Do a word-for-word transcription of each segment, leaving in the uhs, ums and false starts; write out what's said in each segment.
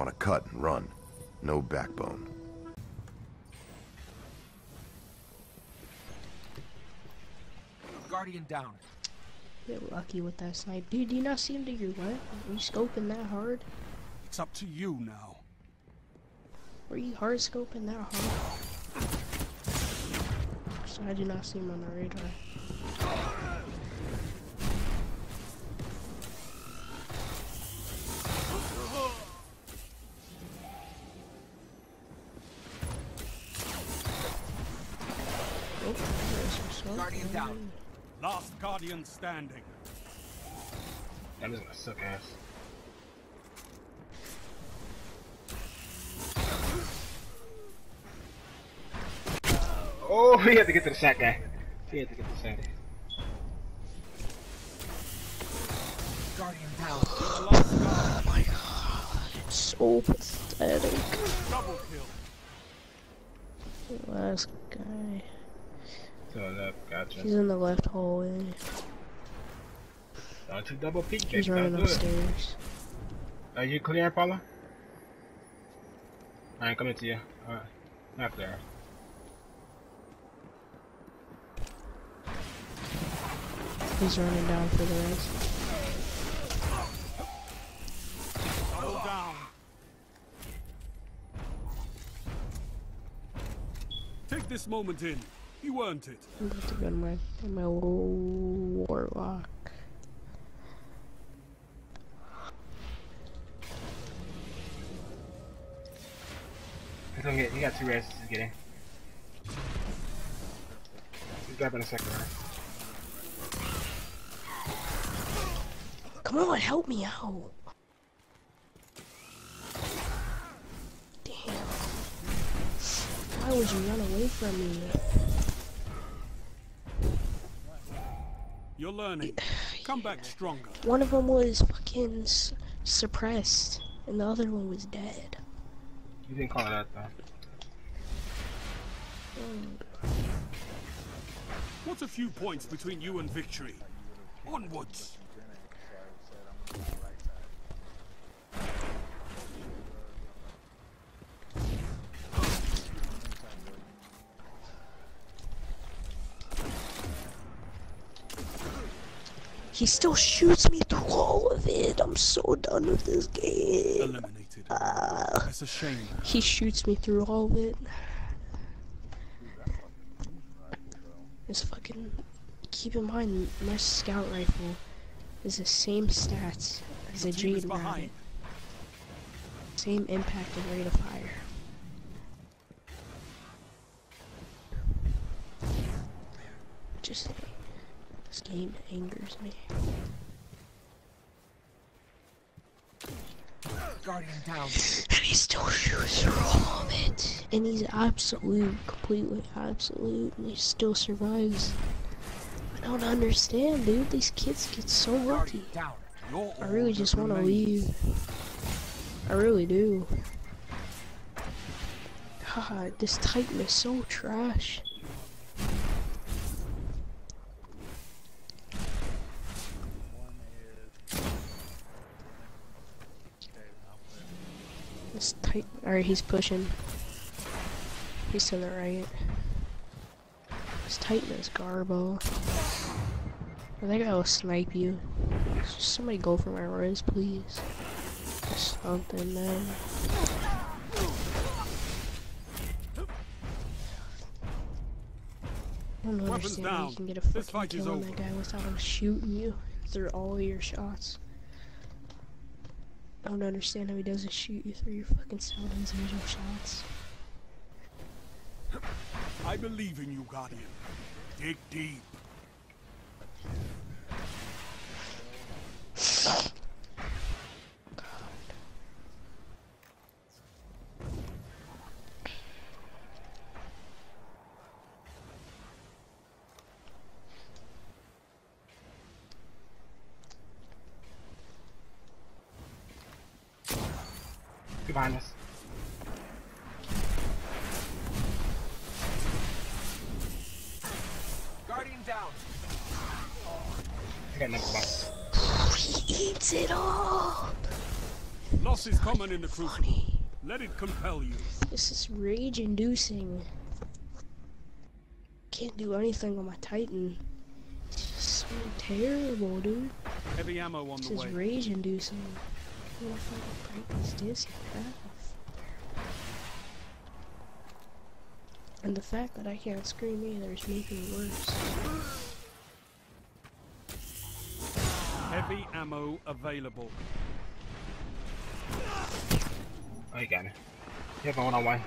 Want to cut and run. No backbone. Guardian down. Get lucky with that snipe. Dude, do you not see him to your left? Are you scoping that hard? It's up to you now. Were you hard scoping that hard? So I do not see him on the radar. Guardian down. Last Guardian standing. That is gonna suck ass. Oh, he had to get to the sack guy. He had to get to the sack. Guardian down. Oh my god. It's so pathetic. Double kill. Last guy. Up, gotcha. He's in the left hallway. Don't you double peek, He's babe. running upstairs. Are you clear, Paula? I'm coming to you. Alright. Not clear. He's running down for the rest. Go down. Take this moment in. You earned it. I'm about to go my my little warlock. It's gonna get. You got two rares. This is getting. He's grabbing a second rare. Come on, help me out. Damn. Why would you run away from me? You're learning. Come back stronger. One of them was fucking s suppressed, and the other one was dead. You didn't call it that, though. Mm. What's a few points between you and victory? Onwards. He still shoots me through all of it. I'm so done with this game. Eliminated. Uh, That's a shame. He shoots me through all of it. It's fucking. Keep in mind, my scout rifle is the same stats as a Jade Rabbit. Same impact and rate of fire. Just. This game angers me. Guardian down. And he still shoots through all of it. And he's absolute, completely absolute, and he still survives. I don't understand, dude. These kids get so lucky. I really just want to leave. I really do. God, this Titan is so trash. Alright, he's pushing. He's to the right. This Titan is garbo. I think I will snipe you. Just somebody go for my res, please. Something, man. I don't understand how you can get a fucking kill on that guy without him shooting you through all of your shots. I don't understand how he doesn't shoot you through your fucking sound and visual shots. I believe in you, Guardian. Dig deep. God. Behind us. Guardian down. I got another box. He eats it all. Loss is common in the Crucible. Let it compel you. This is rage-inducing. Can't do anything on my Titan. It's just so terrible, dude. Heavy ammo on the way. This is rage-inducing. I don't know if I can break this disc in half. And the fact that I can't scream either is making it worse. Heavy ammo available. Oh, you got me. You have a one on one.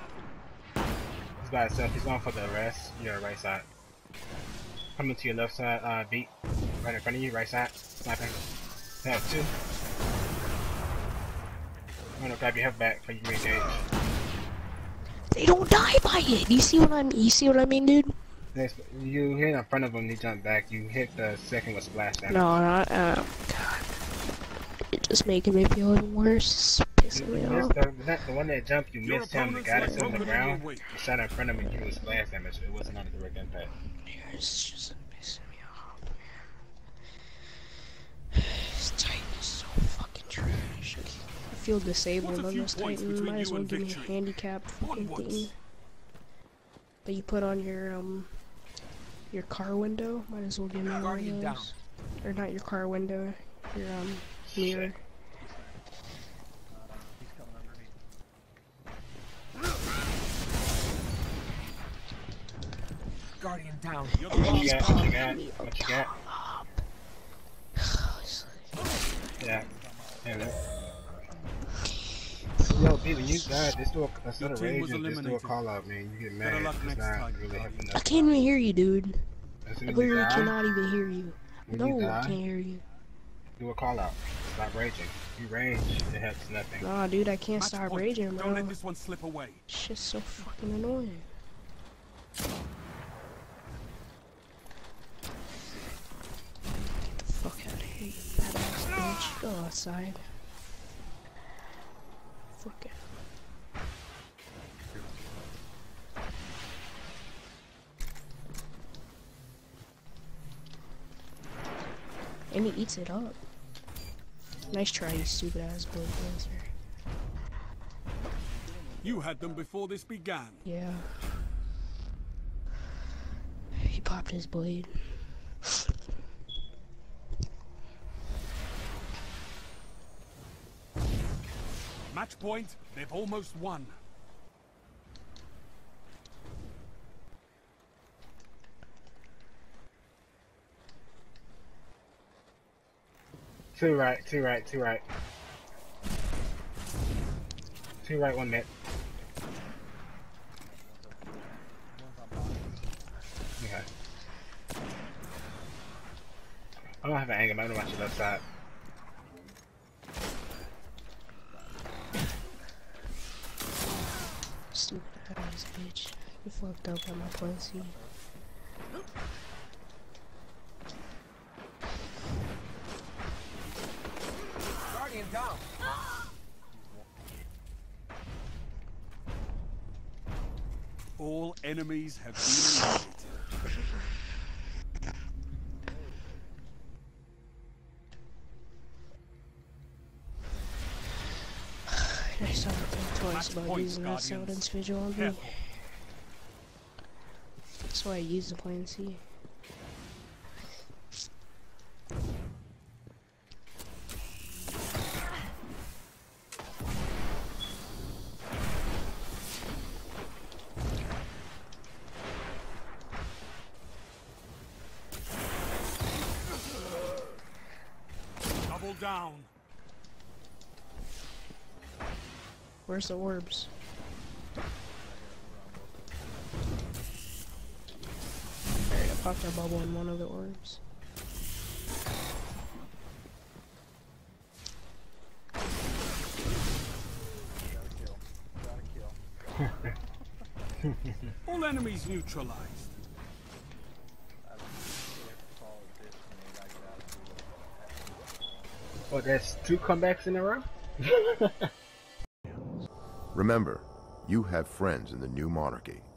He's by himself. He's going for the rest. You're right side. Coming to your left side, uh, beat. Right in front of you, right side. Sniping. You have two. I'm gonna grab your health back for you to reengage. They don't die by it! You see what I'm, you see what I mean, dude? Next, you hit in front of him, he jumped back. You hit the second with splash damage. No, not, uh, God. It's just making me feel even worse. It's pissing you, me off. The, that, the one that jumped, you Your missed him, the guy that's on the ground. You shot in front of him and you was splash damage. It wasn't on a direct impact. It's just pissing me off, man. This Titan is so fucking trash. I feel disabled on this Titan. Might as well give me a handicap fucking thing that you put on your, um... your car window, might as well give me one of those. Or not your car window, your um, mirror. Guardian down. What you got? What you got? What you got? Yeah. Yeah. Yo, B, when you died, just do a, instead of rage, just do a call out, man. You get mad. It's not really helping us. I can't even hear you, dude. I literally cannot even hear you. No, I can't hear you. Do a call out. Stop raging. You rage, it helps nothing. Nah, dude, I can't stop raging, bro. Don't let this one slip away. Shit's so fucking annoying. Get the fuck out of here, you badass bitch. Go outside. Fuck it. And he eats it up. Nice try, you stupid ass Blade Dancer. You had them before this began. Yeah. He popped his blade. Match point, they've almost won. Two right, two right, two right. Two right, one net. Okay. I don't have an angle, I'm gonna watch the left side. Stupid ass bitch. You fucked up on my Plan C. Guardian down. All enemies have been eliminated. I saw it twice about using that Saladin's Vigil on me. That's why I used the Plan C. Double down. Where's the orbs? Alright, I popped a bubble in one of the orbs. Gotta kill. Gotta kill. All enemies neutralized. Oh, that's two comebacks in a row? Remember, you have friends in the New Monarchy.